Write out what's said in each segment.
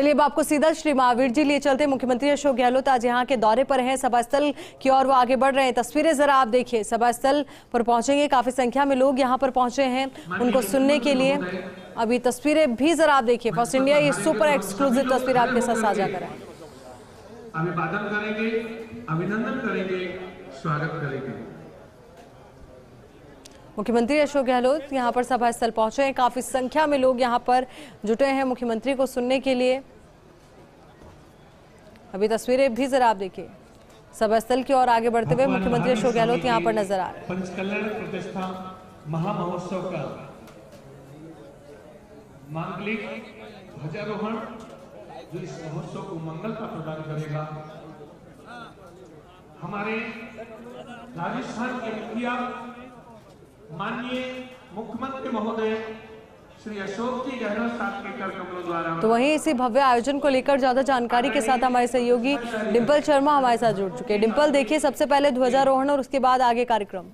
चलिए अब आपको सीधा श्री महावीर जी लिए चलते। मुख्यमंत्री अशोक गहलोत आज यहाँ के दौरे पर हैं, सभास्थल की ओर वो आगे बढ़ रहे हैं। तस्वीरें जरा आप देखिए, सभास्थल पर पहुंचेंगे। काफी संख्या में लोग यहाँ पर पहुंचे हैं उनको सुनने के लिए। अभी तस्वीरें भी जरा आप देखिए, फर्स्ट इंडिया ये सुपर एक्सक्लूसिव तस्वीर आपके साथ साझा कर रहा है। अभिवादन करेंगे, अभिनंदन करेंगे, स्वागत करेंगे। मुख्यमंत्री अशोक गहलोत यहाँ पर सभास्थल पहुंचे हैं, काफी संख्या में लोग यहाँ पर जुटे हैं मुख्यमंत्री को सुनने के लिए। अभी तस्वीरें भी जरा आप देखिए, सभास्थल की ओर आगे बढ़ते हुए मुख्यमंत्री अशोक गहलोत यहाँ पर नजर आ रहे हैं। पंचकल्याण प्रतिष्ठा महामहोत्सव का मांगलिक ध्वजारोहण जो इस महोत्सव को मंगलता प्रदान करेगा। हमारे राजस्थान के मुखिया माननीय मुख्यमंत्री महोदय श्री अशोक जी गहलोत साहब के कार्यक्रमों द्वारा। तो वहीं इसी भव्य आयोजन को लेकर ज्यादा जानकारी के साथ हमारे सहयोगी डिम्पल शर्मा हमारे साथ जुड़ चुके हैं। डिम्पल, देखिए सबसे पहले ध्वजारोहण और उसके बाद आगे कार्यक्रम।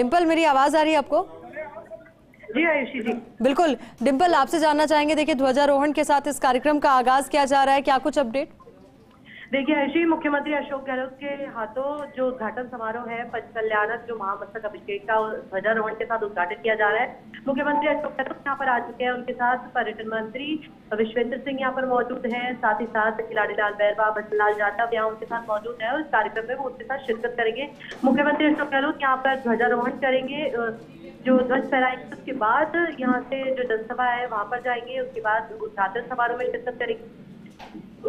डिम्पल, मेरी आवाज आ रही है आपको? जी आयुषी जी बिल्कुल। डिम्पल, आपसे जानना चाहेंगे, देखिए ध्वजारोहण के साथ इस कार्यक्रम का आगाज किया जा रहा है, क्या कुछ अपडेट? देखिए आयुषी, मुख्यमंत्री अशोक गहलोत के हाथों जो उद्घाटन समारोह है पंचकल्याणक जो महामस्तकाभिषेक का ध्वजारोहण के साथ उद्घाटन किया जा रहा है। मुख्यमंत्री अशोक गहलोत यहाँ पर आ चुके हैं, उनके साथ पर्यटन मंत्री विश्वेंद्र सिंह यहाँ पर मौजूद हैं, साथ ही साथ खिलाड़ीलाल बैरवा, भजनलाल जाटव यहाँ उनके साथ मौजूद है। और इस कार्यक्रम में वो उनके साथ शिरकत करेंगे। मुख्यमंत्री अशोक गहलोत यहाँ पर ध्वजारोहण करेंगे, जो ध्वज फहराएंगे, उसके बाद यहाँ से जो जनसभा है वहाँ पर जाएंगे, उसके बाद उद्घाटन समारोह में शिरकत करेंगे,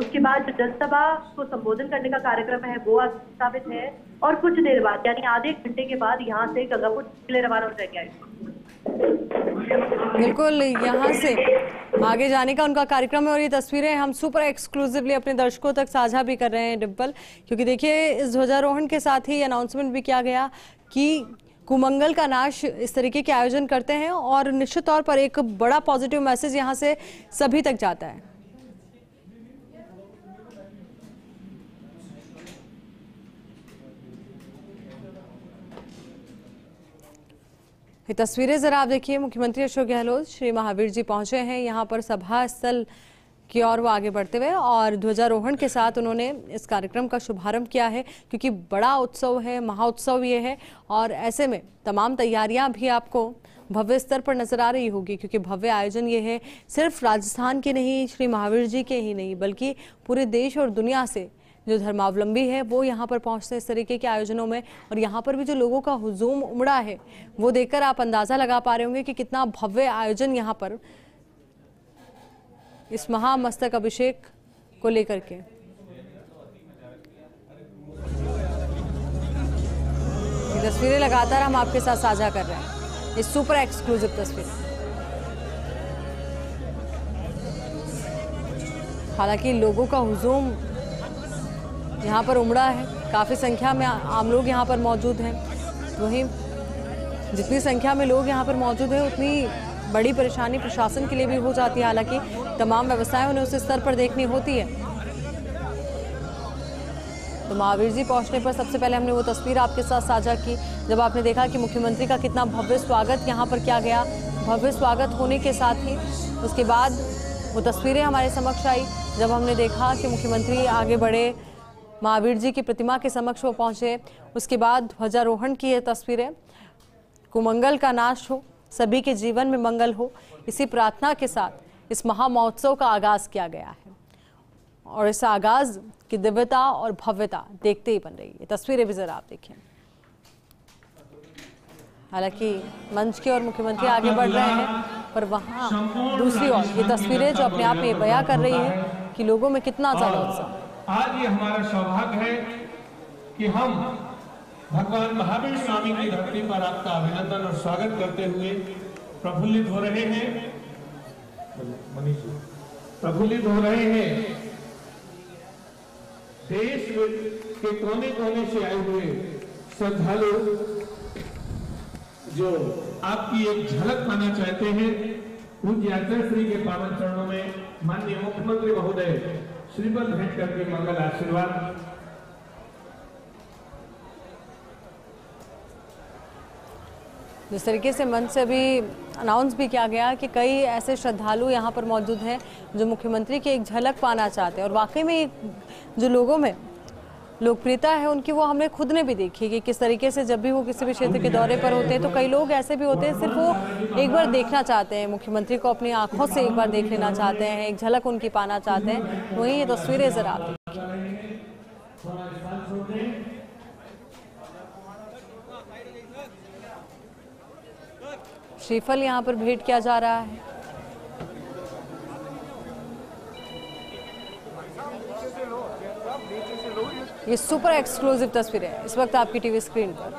उसके बाद जो जनसभा को संबोधन करने का कार्यक्रम है वो स्थापित है। और कुछ देर बाद यानी आधे घंटे के बाद यहाँ से गंगापुर के लिए रवाना हो जाएंगे। बिल्कुल, यहाँ से आगे जाने का उनका कार्यक्रम है। और ये तस्वीरें हम सुपर एक्सक्लूसिवली अपने दर्शकों तक साझा भी कर रहे हैं डिम्पल, क्योंकि देखिए इस ध्वजारोहण के साथ ही अनाउंसमेंट भी किया गया कि कुमंगल का नाश इस तरीके के आयोजन करते हैं और निश्चित तौर पर एक बड़ा पॉजिटिव मैसेज यहां से सभी तक जाता है। ये तस्वीरें जरा आप देखिए, मुख्यमंत्री अशोक गहलोत श्री महावीर जी पहुंचे हैं यहाँ पर सभा स्थल की ओर वो आगे बढ़ते हुए, और ध्वजारोहण के साथ उन्होंने इस कार्यक्रम का शुभारंभ किया है, क्योंकि बड़ा उत्सव है, महाउत्सव ये है। और ऐसे में तमाम तैयारियां भी आपको भव्य स्तर पर नजर आ रही होगी, क्योंकि भव्य आयोजन ये है सिर्फ राजस्थान के नहीं, श्री महावीर जी के ही नहीं, बल्कि पूरे देश और दुनिया से जो धर्मावलंबी है वो यहाँ पर पहुँचते हैं इस तरीके के आयोजनों में। और यहाँ पर भी जो लोगों का हुजूम उमड़ा है वो देखकर आप अंदाज़ा लगा पा रहे होंगे कि कितना भव्य आयोजन यहाँ पर इस महामस्तक अभिषेक को लेकर के। तस्वीरें लगातार हम आपके साथ साझा कर रहे हैं, ये सुपर एक्सक्लूसिव तस्वीर। हालांकि लोगों का हुजूम यहाँ पर उमड़ा है, काफ़ी संख्या में आम लोग यहाँ पर मौजूद हैं। वहीं जितनी संख्या में लोग यहाँ पर मौजूद हैं उतनी बड़ी परेशानी प्रशासन के लिए भी हो जाती है, हालांकि तमाम व्यवस्थाएं उन्हें उस स्तर पर देखनी होती है। तो महावीर जी पहुँचने पर सबसे पहले हमने वो तस्वीर आपके साथ साझा की, जब आपने देखा कि मुख्यमंत्री का कितना भव्य स्वागत यहाँ पर किया गया। भव्य स्वागत होने के साथ ही उसके बाद वो तस्वीरें हमारे समक्ष आई, जब हमने देखा कि मुख्यमंत्री आगे बढ़े, महावीर जी की प्रतिमा के समक्ष वो पहुंचे, उसके बाद ध्वजारोहण की ये तस्वीरें। कुमंगल का नाश हो, सभी के जीवन में मंगल हो, इसी प्रार्थना के साथ इस महामहोत्सव का आगाज किया गया है। और इस आगाज की दिव्यता और भव्यता देखते ही बन रही है। तस्वीरें भी जरा आप देखें। हालांकि मंच की ओर मुख्यमंत्री आगे बढ़ रहे हैं, पर वहाँ दूसरी ओर ये तस्वीरें जो अपने आप में बयां कर रही है कि लोगों में कितना ज्यादा उत्साह। आज ये हमारा सौभाग्य है कि हम भगवान महावीर स्वामी की धरती पर आपका अभिनंदन और स्वागत करते हुए प्रफुल्लित हो रहे हैं। मनीष जी प्रफुल्लित हो रहे हैं। देश के कोने कोने से आए हुए श्रद्धालु जो आपकी एक झलक पाना चाहते हैं, उन यात्रा श्री के पावन चरणों में माननीय मुख्यमंत्री महोदय श्रीमद भेंट करके मंगल आशीर्वाद जिस तरीके से मंच से अभी अनाउंस भी किया गया कि कई ऐसे श्रद्धालु यहाँ पर मौजूद हैं जो मुख्यमंत्री की एक झलक पाना चाहते हैं, और वाकई में जो लोगों में लोकप्रियता है उनकी वो हमने खुद ने भी देखी कि किस तरीके से जब भी वो किसी भी क्षेत्र के दौरे पर होते हैं तो कई लोग ऐसे भी होते हैं सिर्फ वो एक बार देखना चाहते हैं, मुख्यमंत्री को अपनी आंखों से एक बार देख लेना चाहते हैं, एक झलक उनकी पाना चाहते हैं। वहीं ये तस्वीरें जरा आप देखिए। श्रीफल यहाँ पर भेंट किया जा रहा है। ये सुपर एक्सक्लूसिव तस्वीर है इस वक्त आपकी टीवी स्क्रीन पर।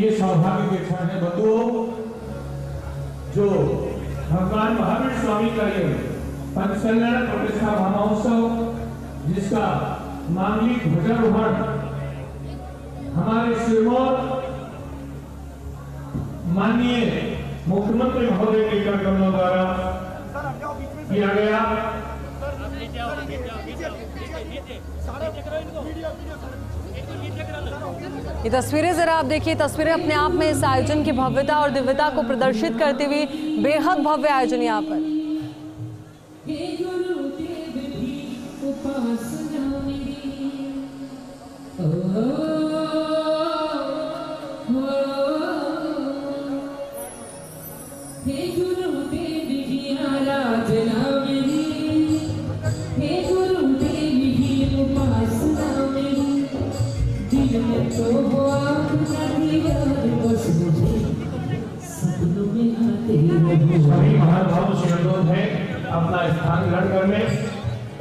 ये स्वाभाविक क्षण है बंधुओं, जो भगवान महावीर स्वामी का ये पंचकल्याण प्रतिष्ठा महोत्सव जिसका मांगलिक ध्वजारोहण हमारे श्रीमोर माननीय मुख्यमंत्री महोदय के कार्यक्रमों द्वारा किया गया। ये तस्वीरें जरा आप देखिए, तस्वीरें अपने आप में इस आयोजन की भव्यता और दिव्यता को प्रदर्शित करती हुई बेहद भव्य आयोजन यहाँ पर। सभी महानुभाव से अनुरोध है अपना स्थान ग्रहण करने,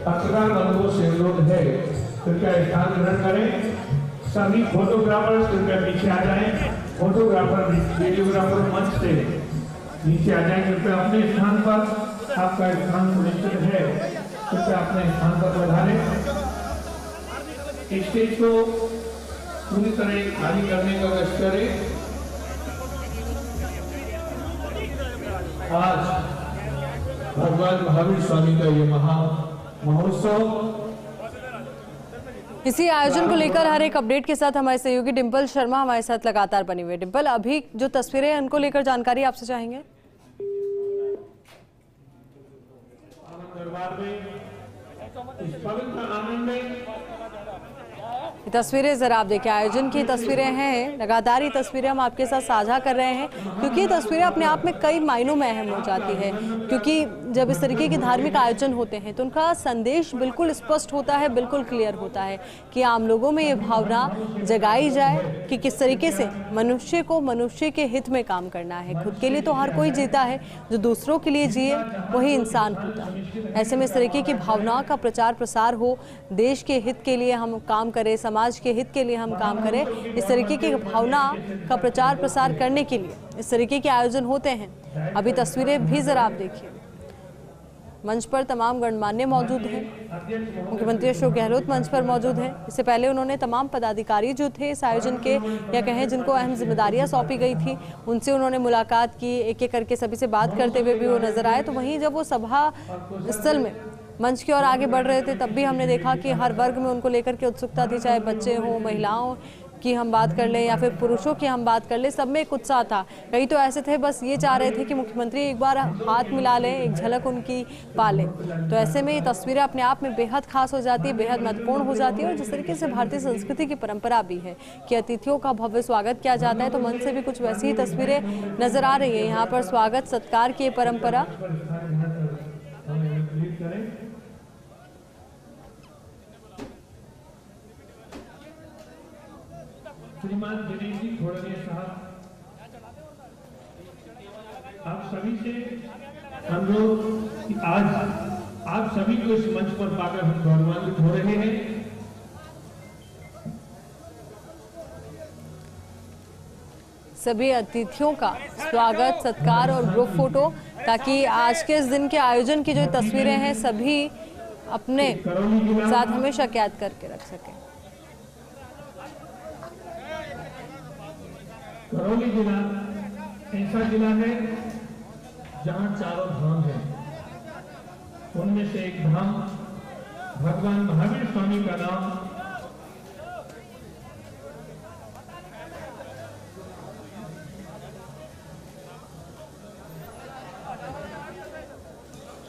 पत्रकार बंधुओं से अनुरोध है कृपया स्थान ग्रहण करें। सभी फोटोग्राफर कृपया पीछे आ जाएं, फोटोग्राफर वीडियोग्राफर मंच से नीचे आ जाएं। कृपया अपने स्थान पर, आपका स्थान सुनिश्चित है, कृपया अपने स्थान पर पधारें। स्टेज को पूरी तरह खाली करने का कष्ट करें। आज भगवान महावीर स्वामी का ये महा महोत्सव, इसी आयोजन को लेकर हर एक अपडेट के साथ हमारे सहयोगी डिम्पल शर्मा हमारे साथ लगातार बनी हुई है। डिम्पल, अभी जो तस्वीरें हैं उनको लेकर जानकारी आपसे चाहेंगे। तस्वीरें जरा आप देखिए, आयोजन की तस्वीरें हैं, लगातार ये तस्वीरें हम आपके साथ साझा कर रहे हैं क्योंकि ये तस्वीरें अपने आप में कई मायनों में अहम हो जाती है, क्योंकि जब इस तरीके के धार्मिक आयोजन होते हैं तो उनका संदेश बिल्कुल स्पष्ट होता है, बिल्कुल क्लियर होता है कि आम लोगों में ये भावना जगाई जाए कि किस तरीके से मनुष्य को मनुष्य के हित में काम करना है। खुद के लिए तो हर कोई जीता है, जो दूसरों के लिए जिए वही इंसान होता है। ऐसे में इस तरीके की भावना का प्रचार प्रसार हो, देश के हित के लिए हम काम करें, समाज के हित के लिए हम काम करें, इस तरीके की भावना का प्रचार प्रसार करने के लिए इस तरीके के आयोजन होते हैं। अभी तस्वीरें भी जरा आप देखिए, मंच पर तमाम गणमान्य मौजूद हैं, मुख्यमंत्री अशोक गहलोत मंच पर मौजूद हैं। इससे पहले उन्होंने तमाम पदाधिकारी जो थे इस आयोजन के, या कहें जिनको अहम जिम्मेदारियां सौंपी गई थी, उनसे उन्होंने मुलाकात की, एक एक करके सभी से बात करते हुए भी वो नजर आए। तो वहीं जब वो सभा स्थल में मंच की ओर आगे बढ़ रहे थे तब भी हमने देखा कि हर वर्ग में उनको लेकर के उत्सुकता थी, चाहे बच्चे हों, महिलाओं की हम बात कर लें या फिर पुरुषों की हम बात कर लें, सब में एक उत्साह था। कई तो ऐसे थे बस ये चाह रहे थे कि मुख्यमंत्री एक बार हाथ मिला लें, एक झलक उनकी पा लें। तो ऐसे में ये तस्वीरें अपने आप में बेहद खास हो जाती है, बेहद महत्वपूर्ण हो जाती है। और जिस तरीके से भारतीय संस्कृति की परंपरा भी है कि अतिथियों का भव्य स्वागत किया जाता है, तो मन से भी कुछ वैसी ही तस्वीरें नजर आ रही है। यहाँ पर स्वागत सत्कार की परंपरा, श्रीमान दिनेश जी खोड़निया साहब, आप सभी से हम लोग आज आप सभी को इस मंच पर पाकर हम गौरवान्वित हो रहे हैं। सभी अतिथियों का स्वागत सत्कार और ग्रुप फोटो, ताकि आज के इस दिन के आयोजन की जो तस्वीरें हैं सभी अपने साथ हमेशा कैद करके रख सकें। करौली जिला ऐसा जिला है जहाँ चारों धाम है, उनमें से एक धाम भगवान महावीर स्वामी का नाम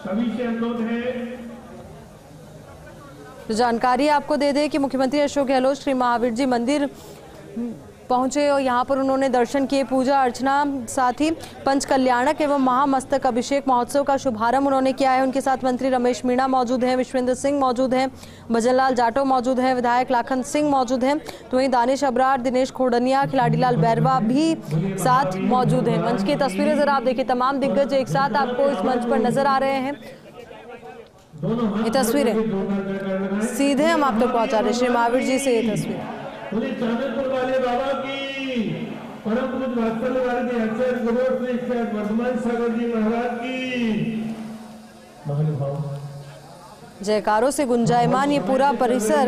सभी से अनुरोध है। जानकारी आपको दे दें कि मुख्यमंत्री अशोक गहलोत श्री महावीर जी मंदिर पहुंचे और यहाँ पर उन्होंने दर्शन किए, पूजा अर्चना, साथ ही पंच कल्याणक एवं महामस्तक अभिषेक महोत्सव का शुभारंभ उन्होंने किया है। उनके साथ मंत्री रमेश मीणा मौजूद हैं, विश्वेंद्र सिंह मौजूद हैं, भजनलाल जाटव मौजूद हैं, विधायक लाखन सिंह मौजूद हैं, तो वहीं दानिश अब्रार, दिनेश खोडनिया, खिलाड़ीलाल बैरवा भी साथ मौजूद हैं। मंच की तस्वीरें जरा आप देखिए, तमाम दिग्गज एक साथ आपको इस मंच पर नजर आ रहे हैं। ये तस्वीरें सीधे हम आप तक तो पहुंचा रहे श्री महावीर जी से। ये तस्वीर उन्हें चांदपुर वाले बाबा की, परम पूज्य वास्तव वाले अक्षर गुरुवर श्री अक्षर वर्धमान सागर जी महाराज की जयकारों से गुंजायमान ये पूरा परिसर।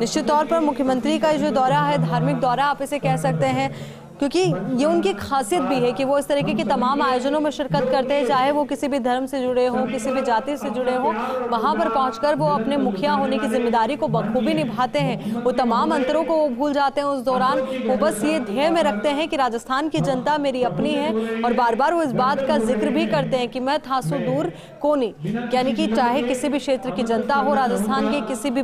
निश्चित तौर पर मुख्यमंत्री का जो दौरा है, धार्मिक दौरा आप इसे कह सकते हैं, क्योंकि ये उनकी खासियत भी है कि वो इस तरीके के तमाम आयोजनों में शिरकत करते हैं, चाहे वो किसी भी धर्म से जुड़े हों, किसी भी जाति से जुड़े हों। वहाँ पर पहुँचकर वो अपने मुखिया होने की जिम्मेदारी को बखूबी निभाते हैं। वो तमाम अंतरों को वो भूल जाते हैं। उस दौरान वो बस ये ध्येय में रखते हैं कि राजस्थान की जनता मेरी अपनी है, और बार बार वो इस बात का जिक्र भी करते हैं कि मैं थासु दूर कोनी, यानी कि चाहे किसी भी क्षेत्र की जनता हो, राजस्थान की किसी भी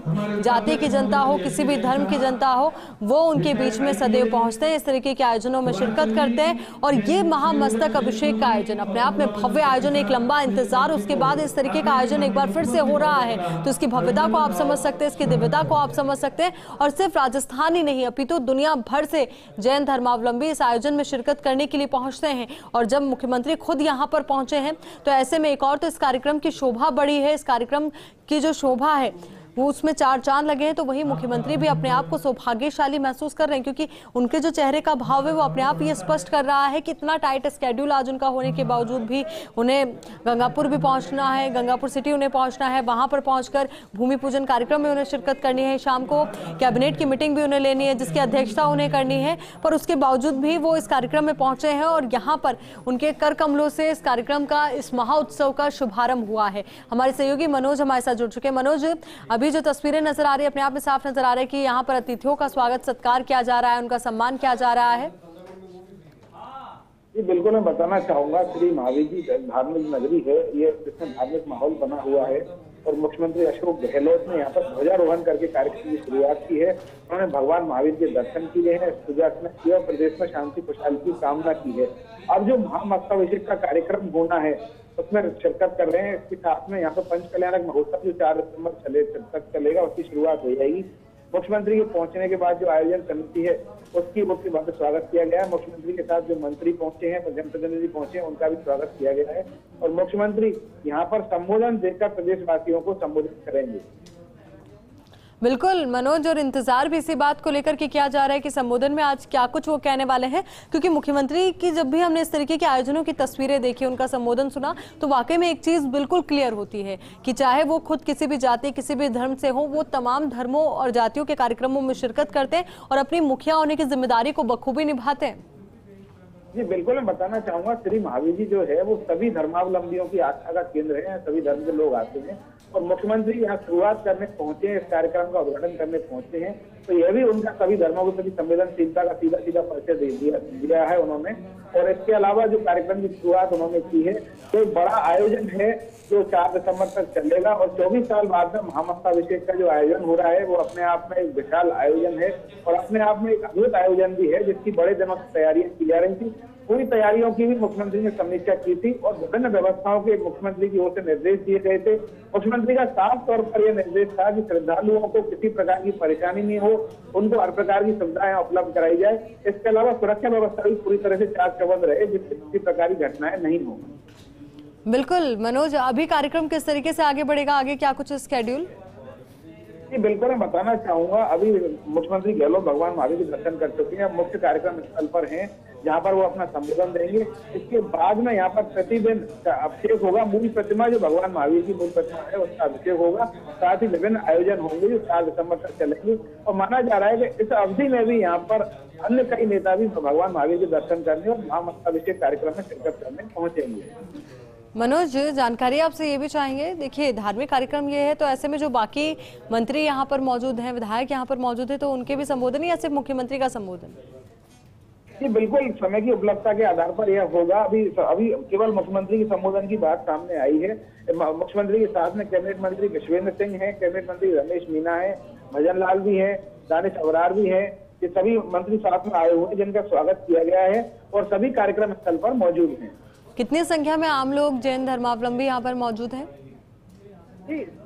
जाति की जनता हो, किसी भी धर्म की जनता हो, वो उनके बीच में सदैव पहुँचते हैं, इस तरीके के आयोजनों में शिरकत करते हैं। और ये महामस्तक अभिषेक का आयोजन अपने आप में भव्य आयोजन, एक लंबा इंतजार उसके बाद इस तरीके का आयोजन एक बार फिर से हो रहा है, तो इसकी भव्यता को आप समझ सकते हैं, इसकी दिव्यता को आप समझ सकते हैं। और सिर्फ राजस्थान ही नहीं अपितु दुनिया भर से जैन धर्मावलंबी इस आयोजन में शिरकत करने के लिए पहुंचते हैं। और जब मुख्यमंत्री खुद यहाँ पर पहुंचे हैं तो ऐसे में एक और तो इस कार्यक्रम की शोभा बढ़ी है, इस कार्यक्रम की जो शोभा है वो उसमें चार चांद लगे हैं। तो वही मुख्यमंत्री भी अपने आप को सौभाग्यशाली महसूस कर रहे हैं, क्योंकि उनके जो चेहरे का भाव है वो अपने आप ये स्पष्ट कर रहा है कि इतना टाइट स्केड्यूल आज उनका होने के बावजूद भी उन्हें गंगापुर भी पहुंचना है, गंगापुर सिटी उन्हें पहुंचना है, वहां पर पहुंचकर भूमि पूजन कार्यक्रम में उन्हें शिरकत करनी है, शाम को कैबिनेट की मीटिंग भी उन्हें लेनी है जिसकी अध्यक्षता उन्हें करनी है, पर उसके बावजूद भी वो इस कार्यक्रम में पहुंचे हैं। और यहाँ पर उनके कर कमलों से इस कार्यक्रम का, इस महाउत्सव का शुभारंभ हुआ है। हमारे सहयोगी मनोज हमारे साथ जुड़ चुके हैं। मनोज, अभी जो तस्वीरें नजर आ रही है अपने आप में साफ नजर आ रहा है कि यहाँ पर अतिथियों का स्वागत सत्कार किया जा रहा है, उनका सम्मान किया जा रहा है। जी बिल्कुल, मैं बताना चाहूंगा श्री महावीर जी धार्मिक नगरी है ये, जिसमें धार्मिक माहौल बना हुआ है। और मुख्यमंत्री अशोक गहलोत ने यहाँ पर ध्वजारोहण करके कार्यक्रम की शुरुआत की है। उन्होंने भगवान महावीर के दर्शन किए हैं, पूजा अर्चना की और प्रदेश में शांति खुशहाली की कामना की है। अब जो महामस्ताभिषेक का कार्यक्रम होना है उसमें शिरकत कर रहे हैं। इसके साथ में यहाँ पर पंच कल्याणक महोत्सव जो 4 दिसंबर तक चलेगा उसकी शुरुआत हो जाएगी। मुख्यमंत्री के पहुंचने के बाद जो आयोजन समिति है उसकी वहाँ पर स्वागत किया गया है। मुख्यमंत्री के साथ जो मंत्री पहुंचे हैं, जनप्रतिनिधि पहुंचे हैं, उनका भी स्वागत किया गया है। और मुख्यमंत्री यहाँ पर संबोधन देकर प्रदेशवासियों को संबोधित करेंगे। बिल्कुल मनोज, और इंतजार भी इसी बात को लेकर के किया जा रहा है कि संबोधन में आज क्या कुछ वो कहने वाले हैं, क्योंकि मुख्यमंत्री की जब भी हमने इस तरीके के आयोजनों की तस्वीरें देखी, उनका संबोधन सुना, तो वाकई में एक चीज़ बिल्कुल क्लियर होती है कि चाहे वो खुद किसी भी जाति, किसी भी धर्म से हो, वो तमाम धर्मों और जातियों के कार्यक्रमों में शिरकत करते हैं और अपनी मुखिया होने की जिम्मेदारी को बखूबी निभाते हैं। जी बिल्कुल, मैं बताना चाहूंगा श्री महावीर जी जो है वो सभी धर्मावलंबियों की आस्था का केंद्र है, सभी धर्म के लोग आते हैं। और मुख्यमंत्री यहाँ शुरुआत करने पहुंचे हैं, इस कार्यक्रम का उद्घाटन करने पहुंचे हैं, तो यह भी उनका सभी धर्मों के प्रति संवेदनशीलता का सीधा सीधा परिचय दिया है उन्होंने। और इसके अलावा जो कार्यक्रम की शुरुआत उन्होंने की है तो एक बड़ा आयोजन है जो 4 दिसंबर तक चलेगा। और 24 साल बाद में महामस्ताभिषेक का जो आयोजन हो रहा है वो अपने आप में एक विशाल आयोजन है और अपने आप में एक अद्भुत आयोजन भी है, जिसकी बड़े दिनों से तैयारियां की जा रही थी। पूरी तैयारियों की भी मुख्यमंत्री ने समीक्षा की थी और विभिन्न व्यवस्थाओं के मुख्यमंत्री की ओर से निर्देश दिए गए थे। मुख्यमंत्री का साफ तौर पर यह निर्देश था कि श्रद्धालुओं को किसी प्रकार की परेशानी नहीं हो, उनको हर प्रकार की सुविधाएं उपलब्ध कराई जाए। इसके अलावा सुरक्षा व्यवस्था भी पूरी तरह से चाक-चौबंद रहे, जिससे किसी प्रकार की घटनाएं नहीं हो। बिल्कुल मनोज, अभी कार्यक्रम किस तरीके से आगे बढ़ेगा, आगे क्या कुछ स्केड्यूल? जी बिल्कुल, मैं बताना चाहूंगा अभी मुख्यमंत्री गहलोत भगवान महावीर के दर्शन कर चुके हैं, मुख्य कार्यक्रम स्थल पर हैं जहां पर वो अपना संबोधन देंगे। इसके बाद में यहाँ पर प्रतिदिन अभिषेक होगा, मूल प्रतिमा जो भगवान महावीर की मूल प्रतिमा है उसका अभिषेक होगा, साथ ही विभिन्न आयोजन होंगे जो 4 दिसंबर तक चलेंगे। और माना जा रहा है कि इस अवधि में भी यहाँ पर अन्य कई नेता भी भगवान महावीर के दर्शन करने और महामस्ताभिषेक कार्यक्रम में शिरकत करने पहुंचेंगे। मनोज, जानकारी आपसे ये भी चाहेंगे, देखिए धार्मिक कार्यक्रम ये है तो ऐसे में जो बाकी मंत्री यहाँ पर मौजूद हैं, विधायक यहाँ पर मौजूद है, तो उनके भी संबोधन या सिर्फ मुख्यमंत्री का संबोधन? जी बिल्कुल समय की उपलब्धता के आधार पर यह होगा। अभी अभी केवल मुख्यमंत्री के संबोधन की बात सामने आई है। मुख्यमंत्री के साथ में कैबिनेट मंत्री विश्वेंद्र सिंह हैं, कैबिनेट मंत्री रमेश मीणा हैं, भजनलाल भी हैं, दानिश अबरार भी हैं। ये सभी मंत्री साथ में आए हुए हैं जिनका स्वागत किया गया है और सभी कार्यक्रम स्थल पर मौजूद हैं। कितनी संख्या में आम लोग जैन धर्मावलंबी यहाँ पर मौजूद है?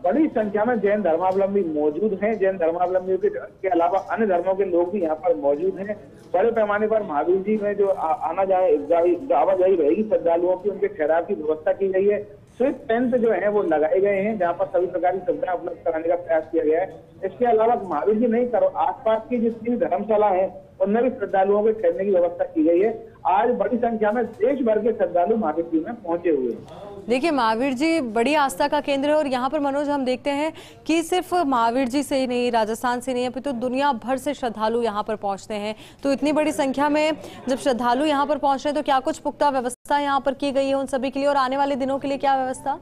बड़ी संख्या में जैन धर्मावलंबी मौजूद हैं। जैन धर्मावलंबियों के अलावा अन्य धर्मों के लोग भी यहाँ पर मौजूद हैं। बड़े पैमाने पर महावीर जी में जो आना जाए आवाजाही रहेगी श्रद्धालुओं की, उनके ठहराव की व्यवस्था की गई है। स्विच टेंट जो है वो लगाए गए हैं जहाँ पर सभी प्रकार की सुविधा उपलब्ध कराने का प्रयास किया गया है। इसके अलावा महावीर जी नहीं करो आस पास की जितनी धर्मशाला है उनमें भी श्रद्धालुओं के ठहरने की व्यवस्था की गई है। आज बड़ी संख्या में देश भर के श्रद्धालु महावीर जी में पहुंचे हुए हैं। देखिए महावीर जी बड़ी आस्था का केंद्र है और यहाँ पर मनोज हम देखते हैं कि सिर्फ महावीर जी से ही नहीं, राजस्थान से नहीं तो दुनिया भर से श्रद्धालु यहाँ पर पहुँचते हैं। तो इतनी बड़ी संख्या में जब श्रद्धालु यहाँ पर पहुँच रहे हैं तो क्या कुछ पुख्ता व्यवस्था यहाँ पर की गई है उन सभी के लिए और आने वाले दिनों के लिए क्या व्यवस्था?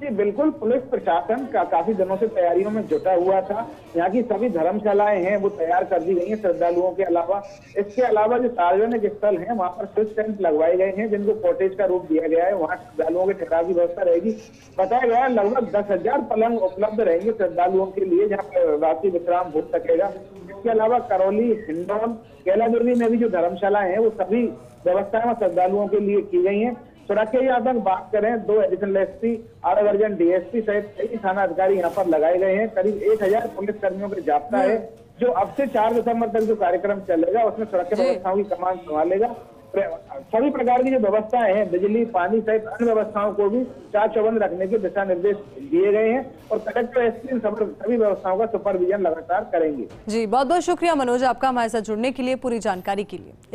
जी बिल्कुल, पुलिस प्रशासन काफी दिनों से तैयारियों में जुटा हुआ था। यहाँ की सभी धर्मशालाएं हैं वो तैयार कर दी गई हैं श्रद्धालुओं के अलावा। इसके अलावा जो सार्वजनिक स्थल हैं वहाँ पर स्विच टेंट लगवाए गए हैं जिनको कॉटेज का रूप दिया गया है। वहाँ श्रद्धालुओं के ठहराव की व्यवस्था रहेगी। बताया गया लगभग 10,000 पलंग उपलब्ध रहेंगे श्रद्धालुओं के लिए जहाँ पर रात्रि विश्राम हो सकेगा। इसके अलावा करौली, हिंडौन, कैलादेवी में भी जो धर्मशालाएं हैं वो सभी व्यवस्थाएं श्रद्धालुओं के लिए की गई है। सुरक्षा आतंक बात करें 2 एडिशनल एसपी, 8 दर्जन डीएसपी सहित कई थाना अधिकारी यहाँ पर लगाए गए हैं। करीब 1000 पुलिस कर्मियों का जाब्ता है जो अब से 4 दिसंबर तक जो कार्यक्रम चलेगा उसमें सुरक्षा व्यवस्थाओं की कमान संभालेगा। सभी प्रकार की जो व्यवस्थाएं हैं बिजली, पानी सहित अन्य व्यवस्थाओं को भी चाक-चौबंद रखने के दिशा निर्देश दिए गए हैं और कलेक्टर एसपी इन सभी व्यवस्थाओं का सुपरविजन लगातार करेंगे। जी बहुत बहुत शुक्रिया मनोज आपका हमारे साथ जुड़ने के लिए, पूरी जानकारी के लिए।